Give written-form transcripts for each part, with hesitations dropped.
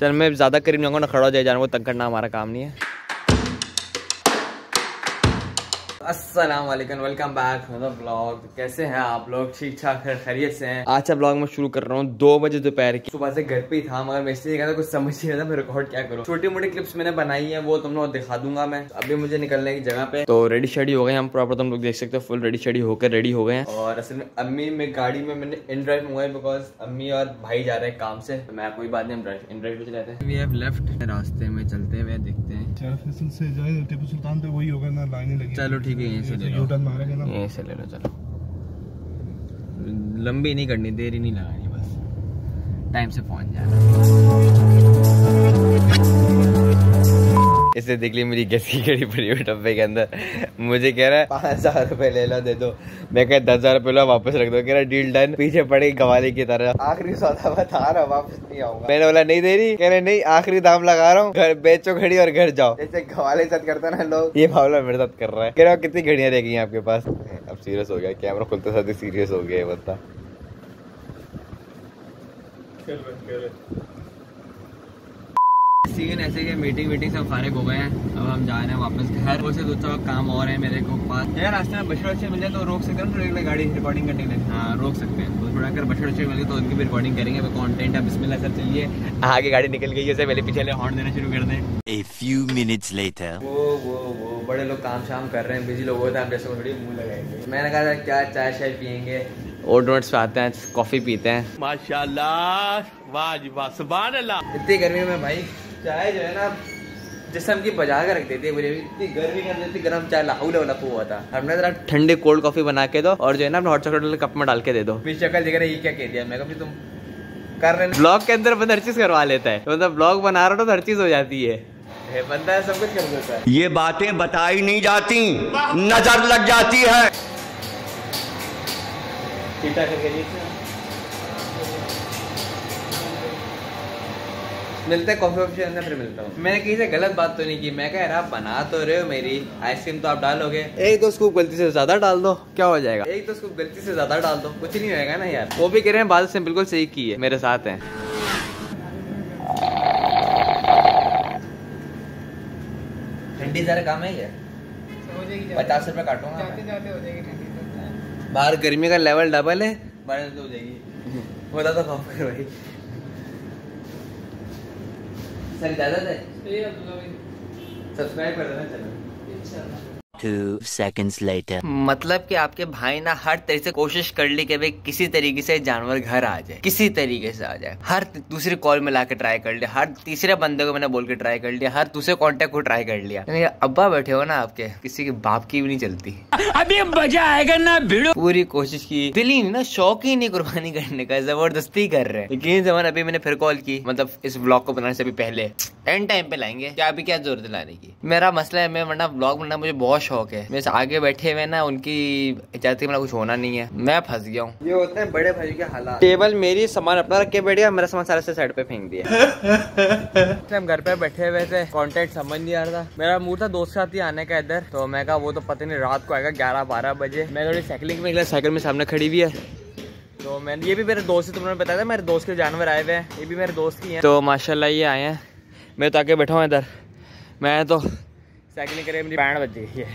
Sir मैं ज़्यादा करीब जाऊँगा ना, खड़ा हो जाए, जानवर तंग करना हमारा काम नहीं है। अस्सलाम वालेकुम, welcome back to the blog. कैसे हैं आप लोग? ठीक ठाक है, खैरियत से हैं? आज का ब्लॉग मैं शुरू कर रहा हूँ 2 बजे दोपहर की। सुबह से घर पे ही था मगर मैं इसलिए था कुछ समझ नहीं रहा था मैं रिकॉर्ड क्या करूँ। छोटी मोटी क्लिप्स मैंने बनाई है, वो तुम लोग दिखा दूंगा मैं। अभी मुझे निकलने की जगह पे, तो रेडी शेडी हो गए हम प्रॉपर, तुम लोग देख सकते हो फुल रेडी शेडी होकर रेडी हो गए। और असल में अम्मी में गाड़ी में मैंने इन ड्राइव मंगाई बिकॉज अम्मी और भाई जा रहे हैं काम से। मैं कोई बात नहीं, इन ड्राइव चलाते हैं। वी हैव लेफ्ट, रास्ते में चलते हुए देखते हैं। टीपू सुल्तान तो वही होगा ना, लाइन लगी। चलो ठीक है, यहीं से ले लो। चलो लंबी नहीं करनी, देरी नहीं लगानी, बस टाइम से पहुंच जाना। इससे देख ली मेरी गैस की गड़ी पड़ी हुई डब्बे के अंदर। मुझे कह रहा है 5,000 रुपए ले लो, दे दो। मैं कह 10,000 रुपए लो, वापस रख दो। कह रहा डील डन। पीछे पड़े गवाली की तरह। आखिरी सौदा बता रहा, वापस नहीं आऊंगा। मैंने बोला नहीं दे रही, कह रहे नहीं आखिरी दाम लगा रहा हूँ, घर बेचो घड़ी और घर जाओ। जैसे गवाली साथ करता ना लोग, ये भावला मेरे साथ कर रहा है। कह रहा कितनी घड़ियाँ रह गई आपके पास? अब सीरियस हो गया, कैमरा खुलते साथ ही सीरियस हो गया। बता सीन ऐसे कि मीटिंग से फारिग हो गए हैं, अब हम जा रहे हैं वापस घर। वो से दूसरा काम और है मेरे को पास। अगर रास्ते में बछड़े अच्छे मिल जाए तो रोक सकते हैं, थोड़ी गाड़ी रिकॉर्डिंग करने के लिए। हाँ रोक सकते हैं, तो थोड़ा अगर बछड़े अच्छे मिल गए तो उनकी भी रिकॉर्डिंग करेंगे। कॉन्टेंट अब बिस्मिल्लाह सर चलिए। आगे गाड़ी निकल गई है, पहले पिछले हॉर्न देना शुरू कर दें। A few minutes later वो बड़े लोग काम शाम कर रहे हैं, बिजी लोग होते हैं, जैसे थोड़ी मुँह लगाएंगे। मैंने कहा था क्या चाय शाय पियेंगे, ओट नोट्स पे आते हैं, कॉफी पीते हैं। माशाल्लाह, वाह वाह, सुभान अल्लाह। इतनी गर्मी में भाई चाय जो है ना जिसम की बजा के रख देती है। मुझे इतनी गर्मी के अंदर इतनी गर्म चाय लाहौल वाला हुआ था। हमने जरा ठंडी कोल्ड कॉफी बना के दो और जो है ना हॉट चॉकलेट कप में डाल के दे दो। मेरी शक्ल देख रहे ये क्या कह दिया। मैं कहा तुम कर रहे ब्लॉग के अंदर बंदा हर चीज करवा लेता है, मतलब तो ब्लॉग बना रहा हो तो हर चीज हो जाती है, बंदा सब कुछ कर देता है। ये बातें बताई नहीं जाती, नजर लग जाती है। मिलते हैं कॉफी ऑप्शन अंदर, फिर मिलता हूँ। मैंने किसी से गलत बात तो नहीं की। मैं कह रहा बना तो रहे हो मेरी आइसक्रीम, तो आप डालोगे एक दो स्कूप गलती से ज्यादा डाल दो, क्या हो जाएगा? एक दो स्कूप गलती से ज्यादा डाल दो, कुछ नहीं होएगा ना यार। वो भी कह रहे हैं बात बिल्कुल सही की है, मेरे साथ है। ठंडी सारा काम है, 50 रुपए काटूंगा। बाहर गर्मी का लेवल डबल है, बारिश हो जाएगी। बता तो काम कर भाई, सब्सक्राइब कर देना चैनल। 2 seconds later मतलब कि आपके भाई ना हर तरह से कोशिश कर ली कि भाई किसी तरीके से जानवर घर आ जाए, किसी तरीके से आ जाए। हर दूसरी कॉल में लाके ट्राई कर लिया, हर तीसरे बंदे को मैंने बोल के ट्राई कर लिया, हर दूसरे कांटेक्ट को ट्राई कर लिया। अब्बा बैठे हो ना आपके, किसी के बाप की भी नहीं चलती। अभी मजा आएगा ना भिड़ो। पूरी कोशिश की, दिल ही ना शौक ही नहीं कुर्बानी करने का, जबरदस्ती कर रहे हैं। लेकिन जमान अभी मैंने फिर कॉल की, मतलब इस ब्लॉग को बनाने से भी पहले, एंड टाइम पे लाएंगे क्या? अभी क्या जरूरत लाने की? मेरा मसला है, मैं वरना ब्लॉग बनाना मुझे बहुत शौक है। मेरे आगे बैठे हुए ना उनकी इजाजत के बिना कुछ होना नहीं है। मैं फंस गया हूँ। ये होते हैं बड़े भाई के हालात। टेबल मेरी सामान अपना रख के बैठ गया, मेरा सामान सारा से साइड पे फेंक दिया। हम घर पे बैठे हुए थे, कॉन्टेक्ट समझ नहीं आ रहा था। मेरा मूड था दोस्त साथ ही आने का इधर, तो मैं कहा वो तो पता नहीं रात को आएगा 11-12 बजे। मैं थोड़ी साइकिलिंग में निकला, साइकिल में सामने खड़ी हुई है। तो मैंने ये भी मेरे दोस्त से, तुमने बताया था मेरे दोस्त के जानवर आए हुए हैं, ये भी मेरे दोस्त की है। तो माशाल्लाह ये आए हैं, मैं तो आके बैठा हूँ इधर। मैं तो साइकिलिंग करे, मेरी बैंड बज गई है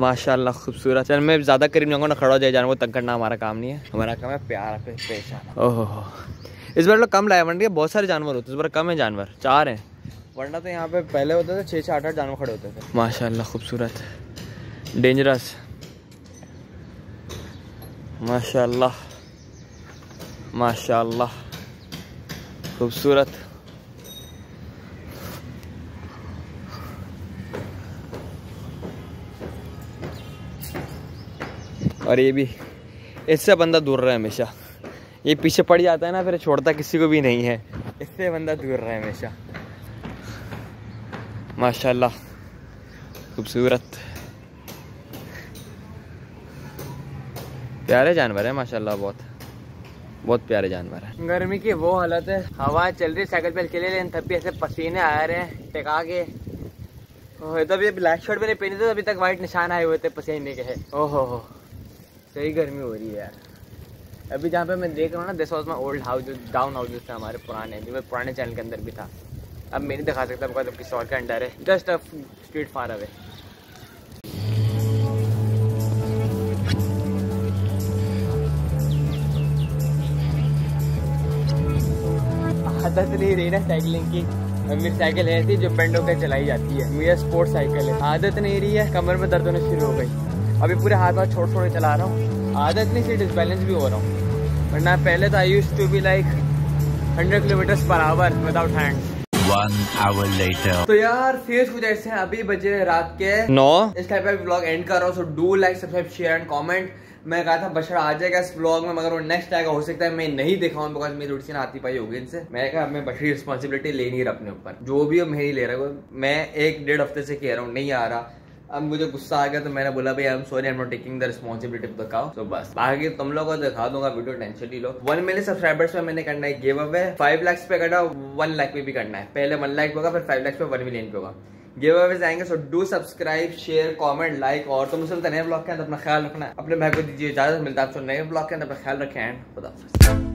माशाल्लाह, खूबसूरत। चल मैं ज़्यादा करीब जाऊँगा ना, खड़ा हो जाए जानवर तंग करना हमारा काम नहीं है। हमारा काम है प्यार पे पेश आना। ओहो इस बार लोग कम लाए, वरना बहुत सारे जानवर होते, इस बार कम है जानवर, 4 हैं। वरना तो यहाँ पे पहले होते थे 6-8 जानवर खड़े होते थे। माशाल्लाह खूबसूरत, डेंजरस, माशाल्लाह माशाल्लाह खूबसूरत। और ये भी, इससे बंदा दूर रहे हमेशा। ये पीछे पड़ जाता है ना, फिर छोड़ता किसी को भी नहीं है, इससे बंदा दूर रहे हमेशा। माशाल्लाह खूबसूरत, प्यारे जानवर है माशाल्लाह, बहुत प्यारे जानवर है। गर्मी की वो हालत है, हवा चल रही साइकिल पे चले, लेकिन तब भी ऐसे पसीने आ रहे हैं टिका के। ओह तब ये ब्लैक शर्ट मैंने पहनी थी, अभी तक व्हाइट निशान आए हुए थे पसीने के। ओहो सही गर्मी हो रही है यार। अभी जहाँ पे मैं देख रहा हूँ ना, this was my old house, जो डाउन हाउसेस थे हमारे पुराने, जो मैं पुराने चैनल के अंदर भी था। अब मैं नहीं दिखा सकता बिकॉज अब किसी और के अंडर है। Just a street far away. आदत नहीं रही ना साइकिलिंग की। मेरी साइकिल ऐसी जो पेंड होकर चलाई जाती है, मेरा स्पोर्ट साइकिल है। आदत नहीं रही है, कमर में दर्द होने शुरू हो गई। अभी पूरे हाथ हाथ छोड़ छोड़ चला रहा हूँ, आदत नहीं, से डिसबैलेंस भी हो रहा हूँ। वरना पहले तो I used to be like 100 kilometre hour without hands. 1 hour later। तो यार फिर कुछ ऐसे हैं। अभी बजे रात के 9। इस टाइप का ब्लॉग एंड कर रहा हूँ। So do like, subscribe, share and comment. मैं कहा था बशर आ जाएगा इस ब्लॉग में, मगर वो नेक्स्ट आएगा। हो सकता है मैं नहीं दिखाऊं बिकॉज मेरी रुटीन आती पाई होगी इनसे। मैं कहा मैं बशर रिस्पॉन्सिबिलिटी ले नहीं रहा अपने ऊपर, जो भी हो मैं ही ले रहा हूँ। मैं 1-1.5 हफ्ते से कह रहा हूँ नहीं आ रहा। अब मुझे गुस्सा आ गया तो मैंने बोला भाई I am sorry, I am not taking the responsibility to the cow. तो बस बाकी तुम लोगों को दिखा दूंगा वीडियो, टेंशन नहीं लो। 1 मिलियन सब्सक्राइबर्स पे मैंने करना है गिव अवे। 5 लाख पे करना, 1 लाख पे भी करना है। पहले 1 लाख होगा, फिर 5 लाख पे 1 मिलियन पे होगा। गिव अवेज आएंगे। So do subscribe, share, comment, like. और तो मुझे नए ब्लॉग के अंदर अपना ख्याल रखना है, अपने भाई को दीजिए इजाजत। मिलता है आपको नए ब्लॉग के अंदर। अपना ख्याल रखें एंड खुदा हाफिज़।